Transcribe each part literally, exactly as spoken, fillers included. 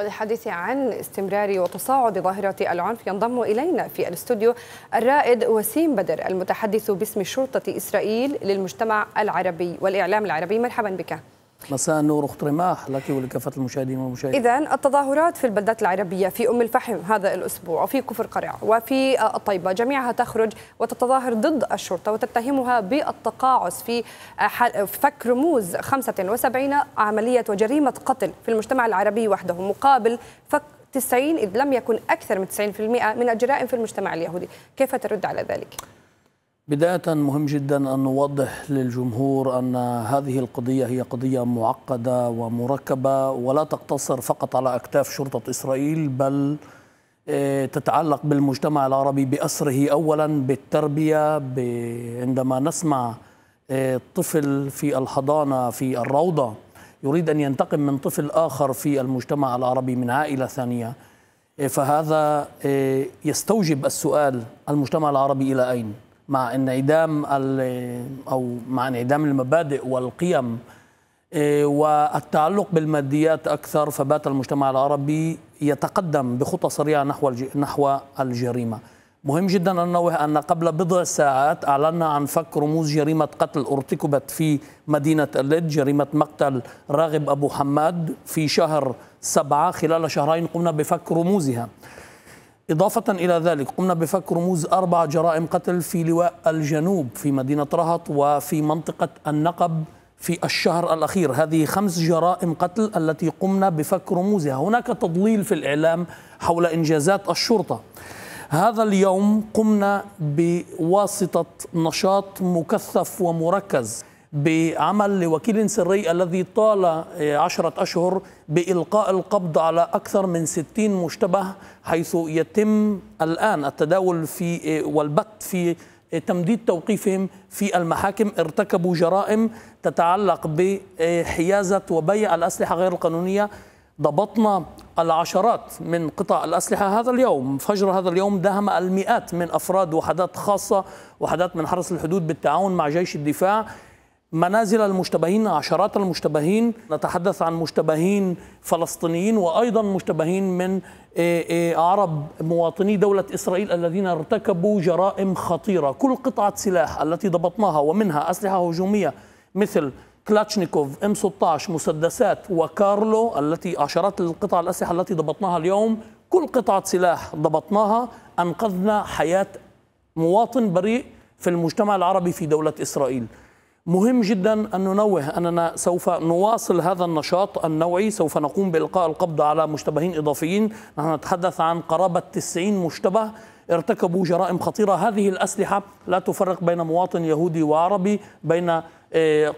وللحديث عن استمرار وتصاعد ظاهرة العنف ينضم إلينا في الاستوديو الرائد وسيم بدر المتحدث باسم شرطة إسرائيل للمجتمع العربي والإعلام العربي. مرحبا بك. مساء النور أخت رماح لك ولكافة المشاهدين والمشاهدات. إذن التظاهرات في البلدات العربية في أم الفحم هذا الأسبوع وفي كفر قرع وفي الطيبة جميعها تخرج وتتظاهر ضد الشرطة وتتهمها بالتقاعس في فك رموز خمسة وسبعين عملية وجريمة قتل في المجتمع العربي وحده مقابل فك تسعين إذ لم يكن أكثر من تسعين بالمئة من الجرائم في المجتمع اليهودي. كيف ترد على ذلك؟ بداية مهم جدا أن نوضح للجمهور أن هذه القضية هي قضية معقدة ومركبة ولا تقتصر فقط على أكتاف شرطة إسرائيل، بل تتعلق بالمجتمع العربي بأسره أولا، بالتربية. عندما نسمع طفل في الحضانة في الروضة يريد أن ينتقم من طفل آخر في المجتمع العربي من عائلة ثانية، فهذا يستوجب السؤال: المجتمع العربي إلى أين؟ مع انعدام أو مع انعدام المبادئ والقيم والتعلق بالماديات أكثر، فبات المجتمع العربي يتقدم بخطى سريعة نحو نحو الجريمة. مهم جدا أن ننوه أن قبل بضع ساعات أعلنا عن فك رموز جريمة قتل ارتكبت في مدينة اللد، جريمة مقتل راغب أبو حمد في شهر سبعة. خلال شهرين قمنا بفك رموزها. إضافة إلى ذلك قمنا بفك رموز أربع جرائم قتل في لواء الجنوب في مدينة رهط وفي منطقة النقب في الشهر الأخير. هذه خمس جرائم قتل التي قمنا بفك رموزها. هناك تضليل في الإعلام حول إنجازات الشرطة. هذا اليوم قمنا بواسطة نشاط مكثف ومركز بعمل لوكيل سري الذي طال عشرة أشهر بإلقاء القبض على أكثر من ستين مشتبه، حيث يتم الآن التداول في والبت في تمديد توقيفهم في المحاكم. ارتكبوا جرائم تتعلق بحيازة وبيع الأسلحة غير القانونية. ضبطنا العشرات من قطع الأسلحة. هذا اليوم فجر هذا اليوم دهم المئات من أفراد وحدات خاصة، وحدات من حرس الحدود بالتعاون مع جيش الدفاع، منازل المشتبهين، عشرات المشتبهين. نتحدث عن مشتبهين فلسطينيين وأيضا مشتبهين من عرب مواطني دولة إسرائيل الذين ارتكبوا جرائم خطيرة. كل قطعة سلاح التي ضبطناها ومنها أسلحة هجومية مثل كلاتشنيكوف، ام ستة عشر، مسدسات وكارلو، التي عشرات القطع الأسلحة التي ضبطناها اليوم، كل قطعة سلاح ضبطناها أنقذنا حياة مواطن بريء في المجتمع العربي في دولة إسرائيل. مهم جدا أن ننوه أننا سوف نواصل هذا النشاط النوعي. سوف نقوم بإلقاء القبض على مشتبهين إضافيين. نحن نتحدث عن قرابة تسعين مشتبه ارتكبوا جرائم خطيرة. هذه الأسلحة لا تفرق بين مواطن يهودي وعربي، بين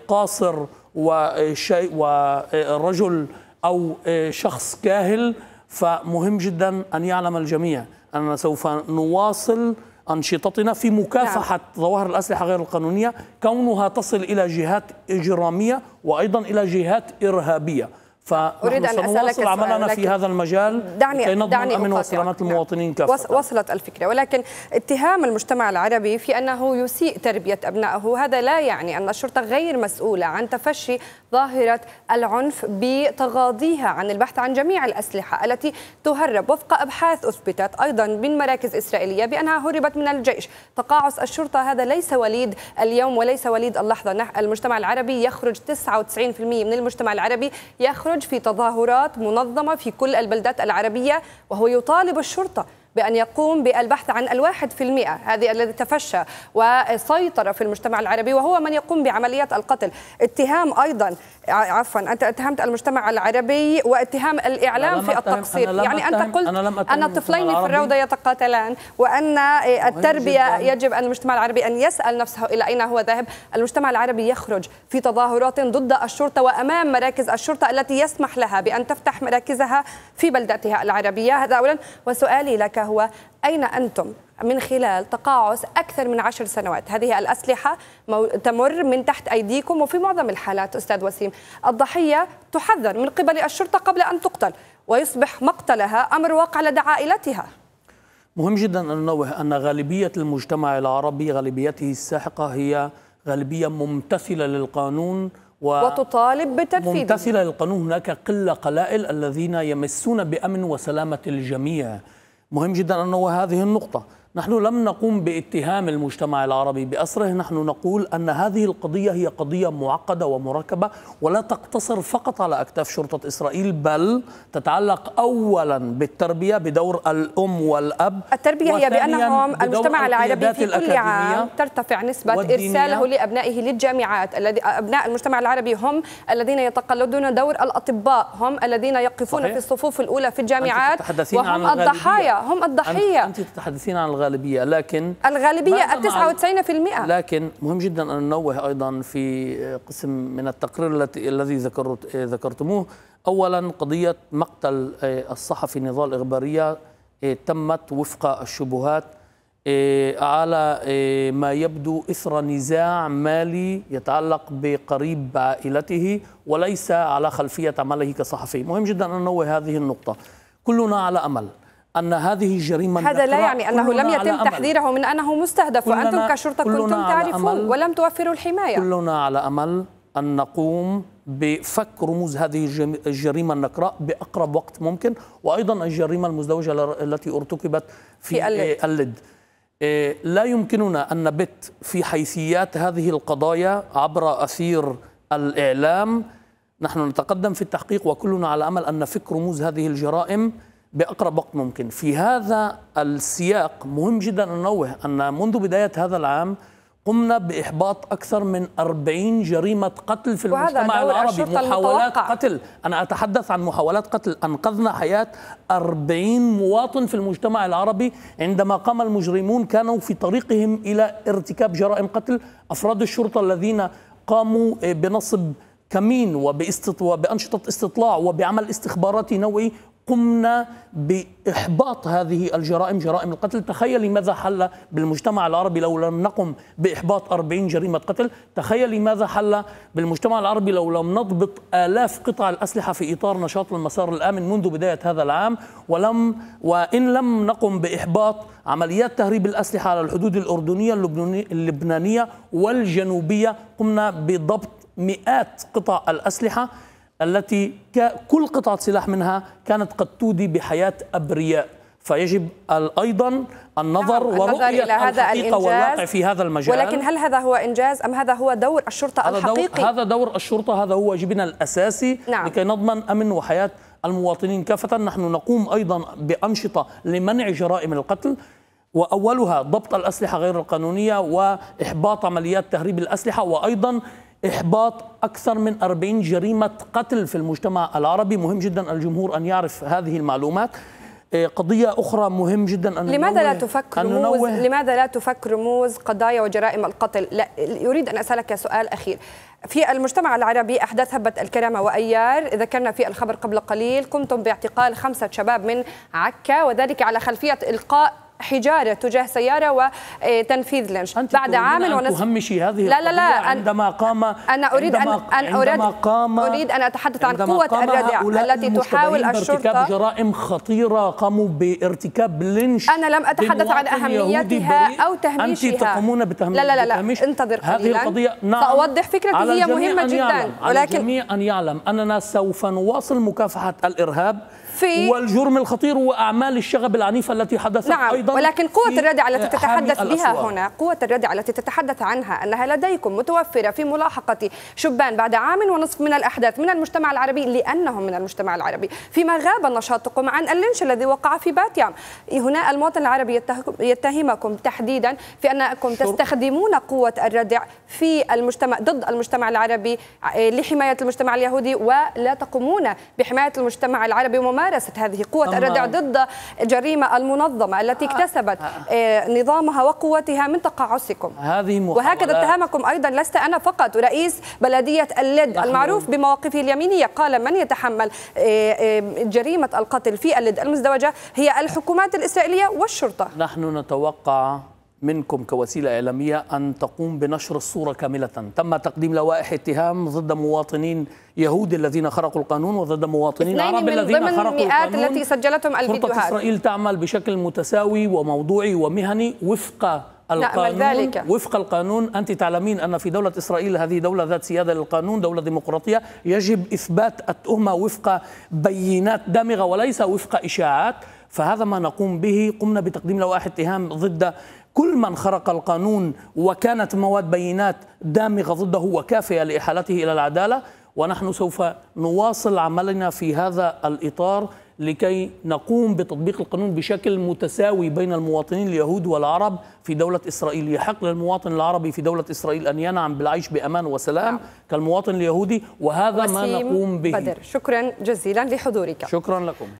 قاصر ورجل أو شخص كاهل. فمهم جدا أن يعلم الجميع أننا سوف نواصل أنشطتنا في مكافحة نعم. ظواهر الأسلحة غير القانونية، كونها تصل إلى جهات إجرامية وأيضا إلى جهات إرهابية. فنحن سنواصل عملنا في هذا المجال لكي نضمن أمن وسلامة المواطنين كافة. وصلت الفكرة، ولكن اتهام المجتمع العربي في أنه يسيء تربية أبنائه هذا لا يعني أن الشرطة غير مسؤولة عن تفشي ظاهرة العنف بتغاضيها عن البحث عن جميع الأسلحة التي تهرب وفق أبحاث أثبتت أيضا من مراكز إسرائيلية بأنها هربت من الجيش. تقاعس الشرطة هذا ليس وليد اليوم وليس وليد اللحظة. المجتمع العربي يخرج تسعة وتسعين بالمئة من المجتمع العربي يخرج في تظاهرات منظمة في كل البلدات العربية، وهو يطالب الشرطة بأن يقوم بالبحث عن الواحد في المئة هذه الذي تفشى وسيطر في المجتمع العربي وهو من يقوم بعمليات القتل. اتهام أيضا عفوا أنت اتهمت المجتمع العربي واتهام الإعلام في التقصير. يعني أنت قلت أن الطفلين في الروضة يتقاتلان وأن التربية يجب أن المجتمع العربي أن يسأل نفسه إلى أين هو ذاهب. المجتمع العربي يخرج في تظاهرات ضد الشرطة وأمام مراكز الشرطة التي يسمح لها بأن تفتح مراكزها في بلداتها العربية. هذا أولا. وسؤالي لك هو أين أنتم من خلال تقاعس أكثر من عشر سنوات؟ هذه الأسلحة تمر من تحت أيديكم وفي معظم الحالات أستاذ وسيم الضحية تحذر من قبل الشرطة قبل أن تقتل ويصبح مقتلها أمر واقع لدى عائلتها. مهم جدا أن ننوه أن غالبية المجتمع العربي غالبيته الساحقة هي غالبية ممتثلة للقانون وتطالب بتنفيذه. ممتثلة للقانون، هناك قلة قلائل الذين يمسون بأمن وسلامة الجميع. مهم جدا أن ننوه هذه النقطة. نحن لم نقوم باتهام المجتمع العربي بأسره، نحن نقول أن هذه القضية هي قضية معقدة ومركبة ولا تقتصر فقط على أكتاف شرطة إسرائيل، بل تتعلق أولا بالتربية بدور الأم والأب. التربية هي بأنهم المجتمع العربي في كل عام ترتفع نسبة إرساله لأبنائه للجامعات، الذي أبناء المجتمع العربي هم الذين يتقلدون دور الأطباء، هم الذين يقفون صحيح. في الصفوف الأولى في الجامعات، وهم الضحايا، هم الضحية. أنت تتحدثين عن الغالبية، لكن الغالبية تسعة وتسعين بالمئة. لكن مهم جدا أن ننوه أيضا في قسم من التقرير الذي ذكرت ذكرتموه. أولا قضية مقتل الصحفي نظال إغبارية تمت وفق الشبهات على ما يبدو إثر نزاع مالي يتعلق بقريب عائلته وليس على خلفية عمله كصحفي. مهم جدا أن ننوه هذه النقطة. كلنا على أمل أن هذه الجريمة، هذا لا يعني أنه لم يتم تحذيره من أنه مستهدف، وأنتم كشرطة كنتم تعرفون ولم توفروا الحماية. كلنا على أمل أن نقوم بفك رموز هذه الجريمة النكراء بأقرب وقت ممكن، وأيضا الجريمة المزدوجة التي ارتكبت في اللد. لا يمكننا أن نبت في حيثيات هذه القضايا عبر أثير الإعلام. نحن نتقدم في التحقيق وكلنا على أمل أن نفك رموز هذه الجرائم بأقرب وقت ممكن. في هذا السياق مهم جدا أن ننوه أن منذ بداية هذا العام قمنا بإحباط أكثر من أربعين جريمة قتل في المجتمع العربي، محاولات قتل. أنا أتحدث عن محاولات قتل. أنقذنا حياة أربعين مواطن في المجتمع العربي عندما قام المجرمون، كانوا في طريقهم إلى ارتكاب جرائم قتل. أفراد الشرطة الذين قاموا بنصب كمين وبأنشطة استطلاع وبعمل استخباراتي نوعي، قمنا بإحباط هذه الجرائم، جرائم القتل. تخيلي ماذا حل بالمجتمع العربي لو لم نقم بإحباط أربعين جريمة قتل. تخيلي ماذا حل بالمجتمع العربي لو لم نضبط آلاف قطع الأسلحة في إطار نشاط المسار الآمن منذ بداية هذا العام، ولم وإن لم نقم بإحباط عمليات تهريب الأسلحة على الحدود الأردنية اللبنانية والجنوبية. قمنا بضبط مئات قطع الأسلحة التي كل قطعة سلاح منها كانت قد تودي بحياة أبرياء. فيجب أيضا النظر ورؤية الحقيقة والواقع في هذا المجال. ولكن هل هذا هو إنجاز أم هذا هو دور الشرطة الحقيقي؟ هذا دور الشرطة، هذا هو واجبنا الأساسي نعم. لكي نضمن أمن وحياة المواطنين كافة. نحن نقوم أيضا بأنشطة لمنع جرائم القتل، وأولها ضبط الأسلحة غير القانونية وإحباط عمليات تهريب الأسلحة، وأيضا إحباط أكثر من أربعين جريمة قتل في المجتمع العربي. مهم جدا الجمهور أن يعرف هذه المعلومات. قضية أخرى مهم جدا أن لماذا لا تفك رموز لماذا لا تفك رموز قضايا وجرائم القتل؟ لا يريد أن أسألك سؤال أخير. في المجتمع العربي أحداث هبة الكرامة وأيار، ذكرنا في الخبر قبل قليل، قمتم باعتقال خمسة شباب من عكا، وذلك على خلفية إلقاء حجارة تجاه سيارة وتنفيذ لينش بعد عام ونصف. تهمشي هذه لا لا لا عندما قام أنا أريد أن أن أريد قام أريد أن أتحدث عن قوة الردع التي تحاول الشرطة بارتكاب جرائم خطيرة. قاموا بارتكاب لينش. أنا لم أتحدث عن أهميتها أو تهميشها. أنت تقومون بتهميش لا لا لا انتظر قليلا. هذه القضية نعم سأوضح فكرتي، هي مهمة جدا، ولكن الجميع أن يعلم أننا سوف نواصل مكافحة الإرهاب والجرم الخطير وأعمال الشغب العنيفة التي حدثت نعم. أيضا ولكن قوة الردع التي تتحدث بها هنا، قوة الردع التي تتحدث عنها أنها لديكم متوفرة في ملاحقة شبان بعد عام ونصف من الأحداث من المجتمع العربي لأنهم من المجتمع العربي، فيما غاب نشاطكم عن اللينش الذي وقع في باتيام. هنا المواطن العربي يتهمكم تحديدا في أنكم تستخدمون قوة الردع في المجتمع ضد المجتمع العربي لحماية المجتمع اليهودي، ولا تقومون بحماية المجتمع العربي وما ممارسة هذه قوة الردع ضد الجريمة المنظمة التي اكتسبت نظامها وقوتها من تقاعسكم. وهكذا اتهمكم أيضا، لست أنا فقط، رئيس بلدية اللد المعروف بمواقفه اليمينية قال من يتحمل جريمة القتل في اللد المزدوجة هي الحكومات الإسرائيلية والشرطة. نحن نتوقع منكم كوسيلة إعلامية أن تقوم بنشر الصورة كاملة. تم تقديم لوائح اتهام ضد مواطنين يهود الذين خرقوا القانون وضد مواطنين عرب الذين خرقوا القانون التي سجلتهم الفيديوهات. شرطة إسرائيل تعمل بشكل متساوي وموضوعي ومهني وفق القانون وفق القانون. أنت تعلمين أن في دولة إسرائيل، هذه دولة ذات سيادة للقانون، دولة ديمقراطية، يجب إثبات التهمة وفق بينات دامغة وليس وفق إشاعات. فهذا ما نقوم به، قمنا بتقديم لوائح اتهام ضد كل من خرق القانون وكانت مواد بينات دامغة ضده وكافية لإحالته إلى العدالة، ونحن سوف نواصل عملنا في هذا الإطار لكي نقوم بتطبيق القانون بشكل متساوي بين المواطنين اليهود والعرب في دولة إسرائيل. يحق للمواطن العربي في دولة إسرائيل أن ينعم بالعيش بأمان وسلام كالمواطن اليهودي، وهذا ما نقوم به. وسيم بدر، شكرا جزيلا لحضورك. شكرا لكم.